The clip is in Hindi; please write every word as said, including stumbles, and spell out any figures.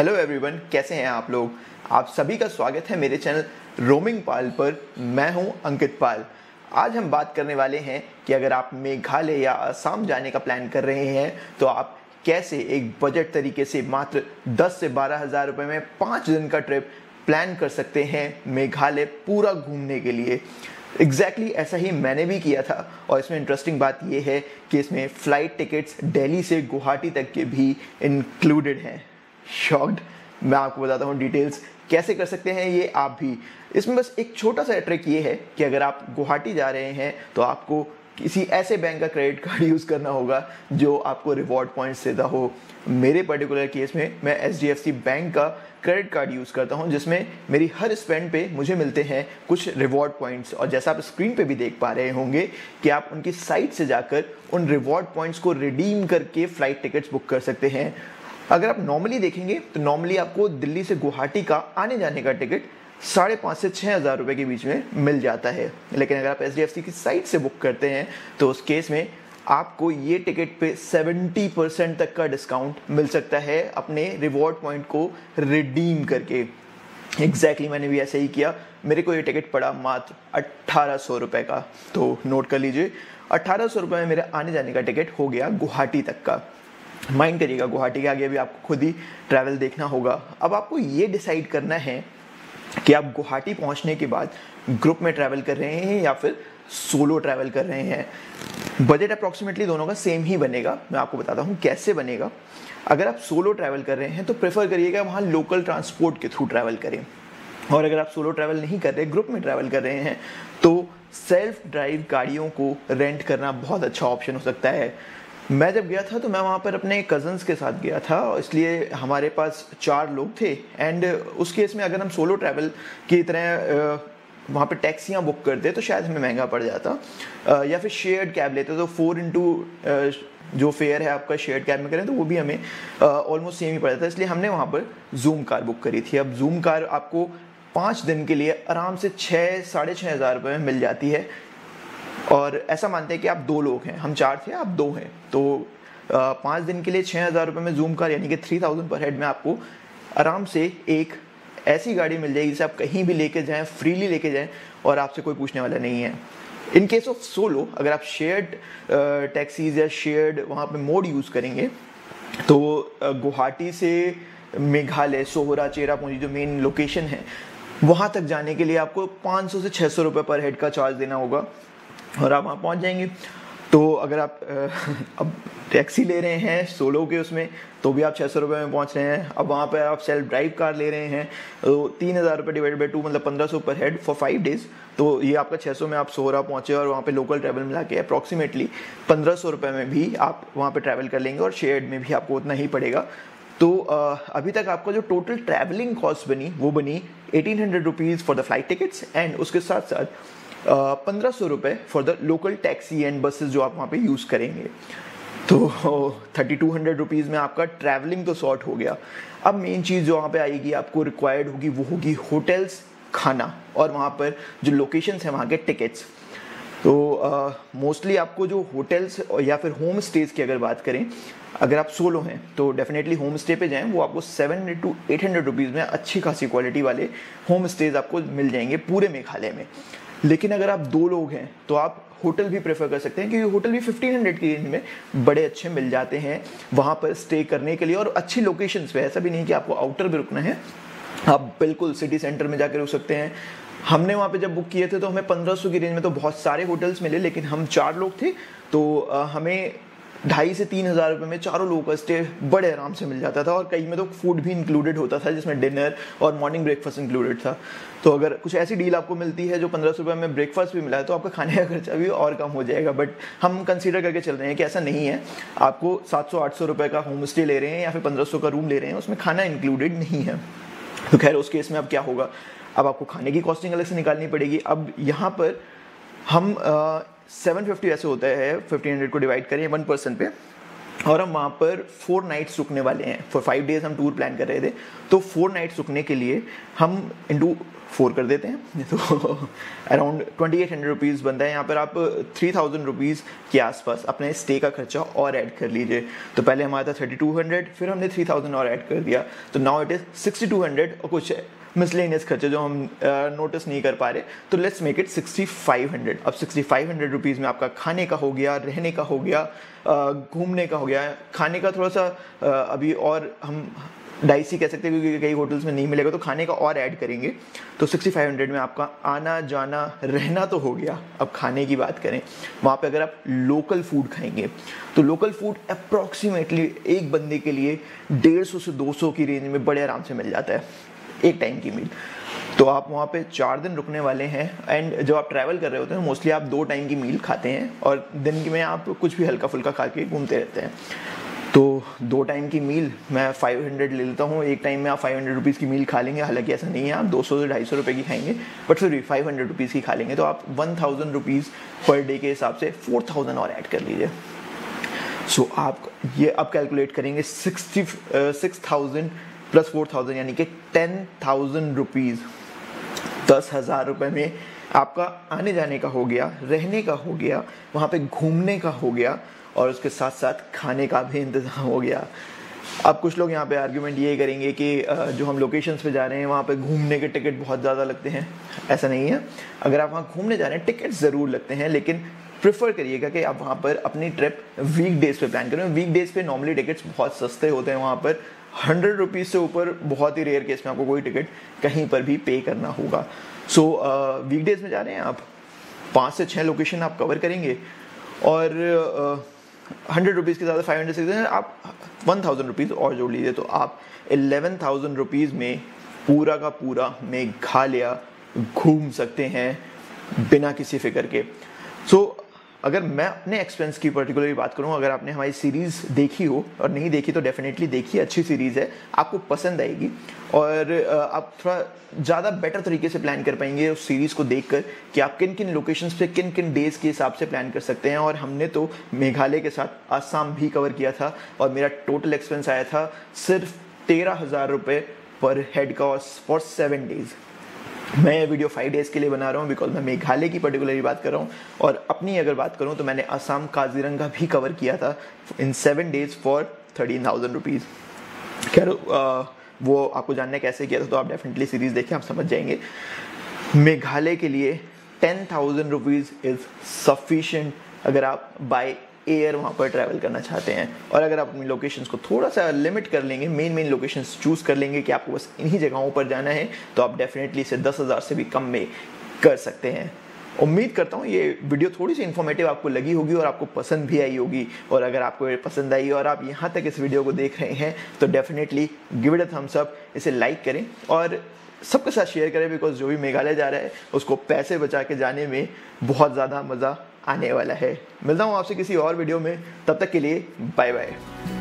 हेलो एवरीवन, कैसे हैं आप लोग। आप सभी का स्वागत है मेरे चैनल रोमिंग पाल पर। मैं हूं अंकित पाल। आज हम बात करने वाले हैं कि अगर आप मेघालय या असम जाने का प्लान कर रहे हैं तो आप कैसे एक बजट तरीके से मात्र दस से बारह हज़ार रुपये में पाँच दिन का ट्रिप प्लान कर सकते हैं मेघालय पूरा घूमने के लिए। एग्जैक्टली exactly ऐसा ही मैंने भी किया था और इसमें इंटरेस्टिंग बात यह है कि इसमें फ़्लाइट टिकट्स दिल्ली से गुवाहाटी तक के भी इंक्लूडेड हैं। शॉक्ड। मैं आपको बताता हूँ डिटेल्स कैसे कर सकते हैं ये आप भी। इसमें बस एक छोटा सा ट्रिक ये है कि अगर आप गुवाहाटी जा रहे हैं तो आपको किसी ऐसे बैंक का क्रेडिट कार्ड यूज़ करना होगा जो आपको रिवॉर्ड पॉइंट्स देता हो। मेरे पर्टिकुलर केस में मैं H D F C bank का क्रेडिट कार्ड यूज़ करता हूं, जिसमें मेरी हर स्पेंड पे मुझे मिलते हैं कुछ रिवॉर्ड पॉइंट्स। और जैसा आप स्क्रीन पे भी देख पा रहे होंगे कि आप उनकी साइट से जाकर उन रिवॉर्ड पॉइंट्स को रिडीम करके फ़्लाइट टिकट्स बुक कर सकते हैं। अगर आप नॉर्मली देखेंगे तो नॉर्मली आपको दिल्ली से गुवाहाटी का आने जाने का टिकट साढ़े पाँच से छः हज़ार रुपये के बीच में मिल जाता है, लेकिन अगर आप एच डी एफ सी की साइट से बुक करते हैं तो उस केस में आपको ये टिकट पे सत्तर परसेंट तक का डिस्काउंट मिल सकता है अपने रिवॉर्ड पॉइंट को रिडीम करके। एग्जैक्टली मैंने भी ऐसे ही किया। मेरे को ये टिकट पड़ा मात्र अट्ठारह सौ रुपये का, तो नोट कर लीजिए अट्ठारह सौ रुपये में मेरा आने जाने का टिकट हो गया गुवाहाटी तक का। माइंड करिएगा, गुवाहाटी के आगे भी आपको खुद ही ट्रैवल देखना होगा। अब आपको ये डिसाइड करना है कि आप गुवाहाटी पहुंचने के बाद ग्रुप में ट्रैवल कर रहे हैं या फिर सोलो ट्रैवल कर रहे हैं। बजट अप्रॉक्सीमेटली दोनों का सेम ही बनेगा। मैं आपको बताता हूं कैसे बनेगा। अगर आप सोलो ट्रैवल कर रहे हैं तो प्रेफर करिएगा वहाँ लोकल ट्रांसपोर्ट के थ्रू ट्रैवल करें, और अगर आप सोलो ट्रैवल नहीं कर रहे, ग्रुप में ट्रैवल कर रहे हैं, तो सेल्फ ड्राइव गाड़ियों को रेंट करना बहुत अच्छा ऑप्शन हो सकता है। मैं जब गया था तो मैं वहाँ पर अपने कज़न्स के साथ गया था, इसलिए हमारे पास चार लोग थे। एंड उस केस में अगर हम सोलो ट्रैवल की तरह वहाँ पर टैक्सियाँ बुक करते तो शायद हमें महंगा पड़ जाता, या फिर शेयर्ड कैब लेते तो फोर इंटू जो फेयर है आपका शेयर्ड कैब में करें तो वो भी हमें ऑलमोस्ट सेम ही पड़ जाता, इसलिए हमने वहाँ पर जूम कार बुक करी थी। अब जूम कार आपको पाँच दिन के लिए आराम से छः साढ़े छः हज़ार रुपये में मिल जाती है। और ऐसा मानते हैं कि आप दो लोग हैं, हम चार थे, आप दो हैं, तो पाँच दिन के लिए छः हज़ार रुपये में जूम कार यानी कि थ्री थाउजेंड पर हेड में आपको आराम से एक ऐसी गाड़ी मिल जाएगी जिसे आप कहीं भी लेके जाएं, फ्रीली लेके जाएं और आपसे कोई पूछने वाला नहीं है। इन केस ऑफ सोलो अगर आप शेयर्ड टैक्सीज या शेयर्ड वहाँ पे मोड यूज़ करेंगे तो गुवाहाटी से मेघालय सोहरा चेरापूंजी जो मेन लोकेशन है वहाँ तक जाने के लिए आपको पाँच सौ से छः सौ रुपये पर हेड का चार्ज देना होगा और आप वहाँ पहुँच जाएंगे। तो अगर आप अब टैक्सी ले रहे हैं सोलो के उसमें तो भी आप छः सौ रुपये में पहुँच रहे हैं। अब वहाँ पर आप सेल्फ ड्राइव कार ले रहे हैं तो तीन हज़ार रुपये डिवाइड बाई टू मतलब पंद्रह सौ पर हेड फॉर फाइव डेज़, तो ये आपका छः सौ में आप सोहरा पहुँचे और वहाँ पे लोकल ट्रैवल मिला के अप्रॉक्सीमेटली पंद्रह सौ रुपये में भी आप वहाँ पर ट्रैवल कर लेंगे और शेयर्ड में भी आपको उतना ही पड़ेगा। तो अभी तक आपका जो टोटल ट्रैवलिंग कॉस्ट बनी वो बनी eighteen hundred rupees for the flight tickets and उसके साथ साथ पंद्रह सौ रुपये for the local taxi and buses जो आप वहाँ पे यूज़ करेंगे, तो थर्टी टू हंड्रेड रुपीज़ में आपका ट्रैवलिंग तो सॉर्ट हो गया। अब मेन चीज़ जो वहाँ पे आएगी आपको रिक्वायर्ड होगी वो होगी होटल्स, खाना और वहाँ पर जो लोकेशंस हैं वहाँ के टिकट्स। तो मोस्टली uh, आपको जो होटल्स या फिर होम स्टेज़ की अगर बात करें, अगर आप सोलो हैं तो डेफिनेटली होम स्टे पे जाएं, वो आपको seven to eight hundred rupees में अच्छी खासी क्वालिटी वाले होम स्टेज़ आपको मिल जाएंगे पूरे मेघालय में। लेकिन अगर आप दो लोग हैं तो आप होटल भी प्रेफर कर सकते हैं क्योंकि होटल भी पंद्रह सौ की रेंज में बड़े अच्छे मिल जाते हैं वहाँ पर स्टे करने के लिए और अच्छी लोकेशंस पे। ऐसा भी नहीं कि आपको आउटर में रुकना है, आप बिल्कुल सिटी सेंटर में जाकर रुक सकते हैं। हमने वहाँ पे जब बुक किए थे तो हमें पंद्रह सौ की रेंज में तो बहुत सारे होटल्स मिले, लेकिन हम चार लोग थे तो हमें ढाई से तीन हज़ार रुपये में चारों लोगों का स्टे बड़े आराम से मिल जाता था और कई में तो फूड भी इंक्लूडेड होता था जिसमें डिनर और मॉर्निंग ब्रेकफास्ट इंक्लूडेड था। तो अगर कुछ ऐसी डील आपको मिलती है जो पंद्रह सौ रुपये में ब्रेकफास्ट भी मिला है तो आपका खाने का खर्चा भी और कम हो जाएगा। बट हम कंसीडर करके चल रहे हैं कि ऐसा नहीं है, आपको सात सौ आठ सौ रुपये का होम स्टे ले रहे हैं या फिर पंद्रह सौ का रूम ले रहे हैं, उसमें खाना इंक्लूडेड नहीं है। तो खैर उस केस में अब क्या होगा, अब आपको खाने की कॉस्टिंग अलग से निकालनी पड़ेगी। अब यहाँ पर हम सेवन फिफ्टी ऐसे होता है, फिफ्टीन हंड्रेड को डिवाइड करें वन परसेंट पे और हम वहाँ पर फोर नाइट्स रुकने वाले हैं। फॉर फाइव डेज हम टूर प्लान कर रहे थे, तो फोर नाइट्स रुकने के लिए हम इंटू फोर कर देते हैं, तो around twenty eight hundred rupees बनता है। यहाँ पर आप थ्री थाउजेंड रुपीज़ के आसपास अपने स्टे का खर्चा और ऐड कर लीजिए। तो पहले हमारा था थर्टी टू हंड्रेड, फिर हमने थ्री थाउजेंड और ऐड कर दिया, तो now it is sixty two hundred. और कुछ मिसलेनियस खर्चे जो हम नोटिस uh, नहीं कर पा रहे, तो let's make it sixty five hundred. अब सिक्सटी फाइव हंड्रेड रुपीज़ में आपका खाने का हो गया, रहने का हो गया, घूमने uh, का हो गया। खाने का थोड़ा सा uh, अभी और हम डाइसी कह सकते हैं क्योंकि कई होटल्स में नहीं मिलेगा, तो खाने का और ऐड करेंगे। तो सिक्सटी फाइव हंड्रेड में आपका आना जाना रहना तो हो गया। अब खाने की बात करें, वहाँ पे अगर आप लोकल फूड खाएंगे तो लोकल फूड अप्रॉक्सीमेटली एक बंदे के लिए डेढ़ सौ से दो सौ की रेंज में बड़े आराम से मिल जाता है, एक टाइम की मील। तो आप वहाँ पे चार दिन रुकने वाले हैं, एंड जब आप ट्रैवल कर रहे होते हैं मोस्टली आप दो टाइम की मील खाते हैं और दिन में आप कुछ भी हल्का फुल्का खा के घूमते रहते हैं। तो दो टाइम की मील मैं फाइव हंड्रेड ले लेता हूँ, एक टाइम में आप फाइव हंड्रेड रुपीज़ की मील खा लेंगे। हालांकि ऐसा नहीं है, आप दो सौ से ढाई सौ रुपये की खाएंगे, बट फिर भी फाइव हंड्रेड रुपीज़ की खा लेंगे। तो आप one thousand rupees per day के हिसाब से फोर थाउजेंड और ऐड कर लीजिए। सो so, आप ये आप कैलकुलेट करेंगे sixty six thousand plus four thousand यानी कि टेन थाउजेंड रुपीज़, दस हज़ार रुपये में आपका आने जाने का हो गया, रहने का हो गया, वहाँ पे घूमने का हो गया, और उसके साथ साथ खाने का भी इंतज़ाम हो गया। अब कुछ लोग यहाँ पे आर्ग्यूमेंट ये करेंगे कि जो हम लोकेशंस पे जा रहे हैं वहाँ पे घूमने के टिकट बहुत ज़्यादा लगते हैं। ऐसा नहीं है, अगर आप वहाँ घूमने जा रहे हैं टिकट ज़रूर लगते हैं, लेकिन प्रेफर करिएगा कि आप वहाँ पर अपनी ट्रिप वीक डेज़ पे प्लान करें। वीक डेज़ पे नॉर्मली टिकट्स बहुत सस्ते होते हैं, वहाँ पर हंड्रेड रुपीज़ से ऊपर बहुत ही रेयर केस में आपको कोई टिकट कहीं पर भी पे करना होगा। सो वीक डेज़ में जा रहे हैं आप, पाँच से छः लोकेशन आप कवर करेंगे, और हंड्रेड uh, रुपीज़ के साथ फाइव हंड्रेड से आप वन थाउजेंड रुपीज़ और जोड़ लीजिए, तो आप एलेवन थाउजेंड रुपीज़ में पूरा का पूरा मेघालय घूम सकते हैं बिना किसी फिक्र के। सो so, अगर मैं अपने एक्सपेंस की पर्टिकुलरली बात करूं, अगर आपने हमारी सीरीज़ देखी हो और नहीं देखी तो डेफिनेटली देखिए, अच्छी सीरीज़ है, आपको पसंद आएगी और आप थोड़ा ज़्यादा बेटर तरीके से प्लान कर पाएंगे उस सीरीज़ को देखकर कि आप किन किन लोकेशंस पे किन किन डेज़ के हिसाब से प्लान कर सकते हैं। और हमने तो मेघालय के साथ आसाम भी कवर किया था और मेरा टोटल एक्सपेंस आया था सिर्फ तेरह हज़ार रुपये पर हेड का फॉर सेवन डेज़। मैं ये वीडियो फाइव डेज़ के लिए बना रहा हूँ बिकॉज मैं मेघालय की पर्टिकुलरली बात कर रहा हूँ, और अपनी अगर बात करूँ तो मैंने असम काजीरंगा भी कवर किया था in seven days for thirteen thousand rupees. खैर वो आपको जानने कैसे किया था तो आप डेफिनेटली सीरीज़ देखें, आप समझ जाएंगे। मेघालय के लिए ten thousand rupees is sufficient अगर आप बाय एयर वहाँ पर ट्रैवल करना चाहते हैं। और अगर आप अपनी लोकेशंस को थोड़ा सा लिमिट कर लेंगे, मेन मेन लोकेशंस चूज़ कर लेंगे कि आपको बस इन्हीं जगहों पर जाना है, तो आप डेफिनेटली इसे दस हज़ार से भी कम में कर सकते हैं। उम्मीद करता हूँ ये वीडियो थोड़ी सी इन्फॉर्मेटिव आपको लगी होगी और आपको पसंद भी आई होगी। और अगर आपको ये पसंद आई और आप यहाँ तक इस वीडियो को देख रहे हैं तो definitely give it a thumbs up, इसे लाइक करें और सबके साथ शेयर करें, बिकॉज जो भी मेघालय जा रहा है उसको पैसे बचा के जाने में बहुत ज़्यादा मज़ा आने वाला है। मिलता हूँ आपसे किसी और वीडियो में, तब तक के लिए बाय बाय।